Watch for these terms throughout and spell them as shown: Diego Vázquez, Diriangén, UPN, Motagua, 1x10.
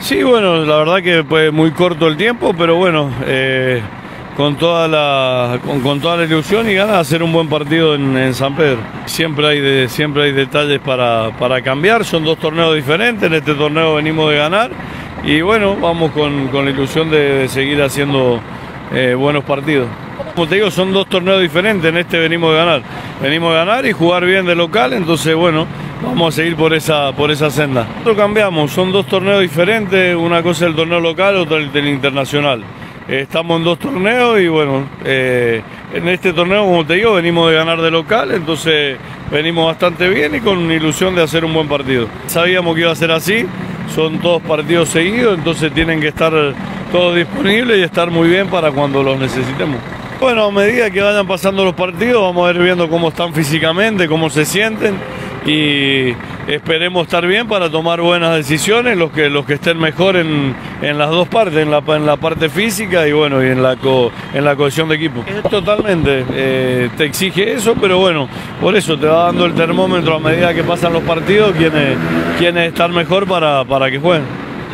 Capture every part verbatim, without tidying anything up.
Sí, bueno, la verdad que fue muy corto el tiempo, pero bueno, eh, con, toda la, con, con toda la ilusión y ganas de hacer un buen partido en, en San Pedro. Siempre hay, de, siempre hay detalles para, para cambiar, son dos torneos diferentes, en este torneo venimos de ganar y bueno, vamos con, con la ilusión de, de seguir haciendo eh, buenos partidos. Como te digo, son dos torneos diferentes, en este venimos de ganar. Venimos de ganar y jugar bien de local, entonces bueno, vamos a seguir por esa, por esa senda. Nosotros cambiamos, son dos torneos diferentes, una cosa es el torneo local, otra el del internacional. Eh, estamos en dos torneos y bueno, eh, en este torneo, como te digo, venimos de ganar de local, entonces venimos bastante bien y con ilusión de hacer un buen partido. Sabíamos que iba a ser así, son todos partidos seguidos, entonces tienen que estar todos disponibles y estar muy bien para cuando los necesitemos. Bueno, a medida que vayan pasando los partidos, vamos a ir viendo cómo están físicamente, cómo se sienten y esperemos estar bien para tomar buenas decisiones, los que, los que estén mejor en, en las dos partes, en la, en la parte física y bueno, y en la, co, en la cohesión de equipo. Totalmente, eh, te exige eso, pero bueno, por eso te va dando el termómetro a medida que pasan los partidos, quiénes, quiénes están mejor para, para que jueguen.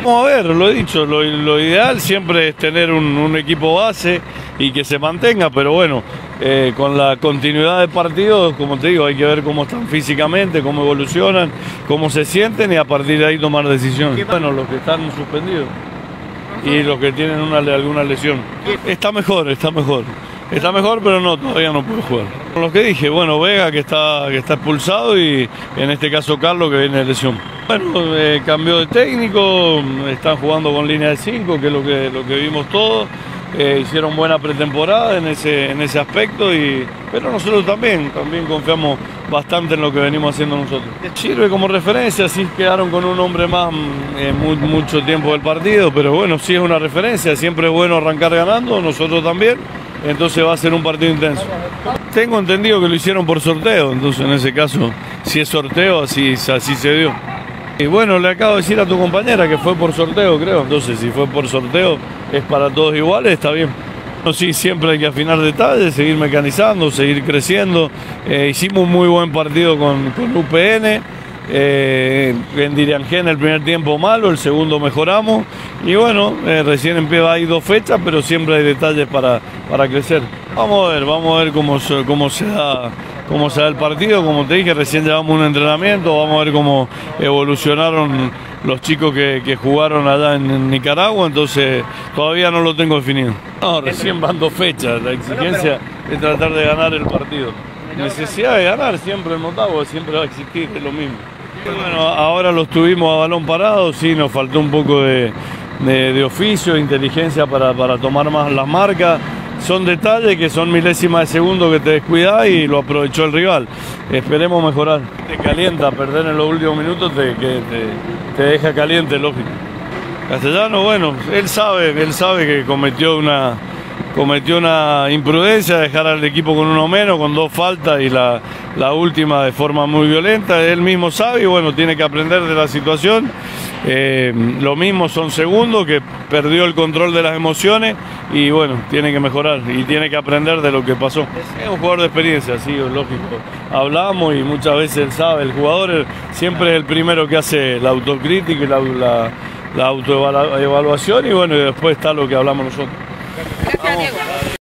Vamos a ver, lo he dicho, lo, lo ideal siempre es tener un, un equipo base y que se mantenga, pero bueno, eh, con la continuidad de partidos, como te digo, hay que ver cómo están físicamente, cómo evolucionan, cómo se sienten y a partir de ahí tomar decisiones. Bueno, los que están suspendidos y los que tienen una, alguna lesión. Está mejor, está mejor. Está mejor, pero no, todavía no puede jugar. Con lo que dije, bueno, Vega que está, que está expulsado y en este caso Carlos que viene de lesión. Bueno, eh, cambió de técnico, están jugando con línea de cinco, que es lo que, lo que vimos todos. Eh, hicieron buena pretemporada en ese, en ese aspecto, y, pero nosotros también, también confiamos bastante en lo que venimos haciendo nosotros. Sirve como referencia, sí quedaron con un hombre más eh, muy, mucho tiempo del partido, pero bueno, sí es una referencia, siempre es bueno arrancar ganando, nosotros también, entonces va a ser un partido intenso. Tengo entendido que lo hicieron por sorteo, entonces en ese caso, si es sorteo, así, así se dio. Y bueno, le acabo de decir a tu compañera que fue por sorteo, creo. Entonces, si fue por sorteo, es para todos iguales, está bien. Bueno, sí, siempre hay que afinar detalles, seguir mecanizando, seguir creciendo. Eh, hicimos un muy buen partido con, con U P N. Eh, en Diriangén el primer tiempo malo, el segundo mejoramos. Y bueno, eh, recién empieza, hay dos fechas, pero siempre hay detalles para, para crecer. Vamos a ver, vamos a ver cómo, cómo se da... cómo se da el partido, como te dije, recién llevamos un entrenamiento, vamos a ver cómo evolucionaron los chicos que, que jugaron allá en Nicaragua, entonces todavía no lo tengo definido. No, recién van dos fechas, la exigencia es tratar de ganar el partido. Necesidad de ganar siempre en Motagua, siempre va a existir, es lo mismo. Bueno, ahora los tuvimos a balón parado, sí, nos faltó un poco de, de, de oficio, de inteligencia para, para tomar más las marcas. Son detalles que son milésimas de segundo que te descuidás y lo aprovechó el rival. Esperemos mejorar. Te calienta, perder en los últimos minutos te, que, te, te deja caliente, lógico. Castellano, bueno, él sabe, él sabe que cometió una, cometió una imprudencia, dejar al equipo con uno menos, con dos faltas y la, la última de forma muy violenta. Él mismo sabe y bueno, tiene que aprender de la situación. Eh, lo mismo son segundos que perdió el control de las emociones y bueno, tiene que mejorar y tiene que aprender de lo que pasó. Es un jugador de experiencia, sí, lógico. Hablamos y muchas veces él sabe, el jugador siempre es el primero que hace la autocrítica y la, la, la autoevaluación y bueno, y después está lo que hablamos nosotros. Gracias, Diego.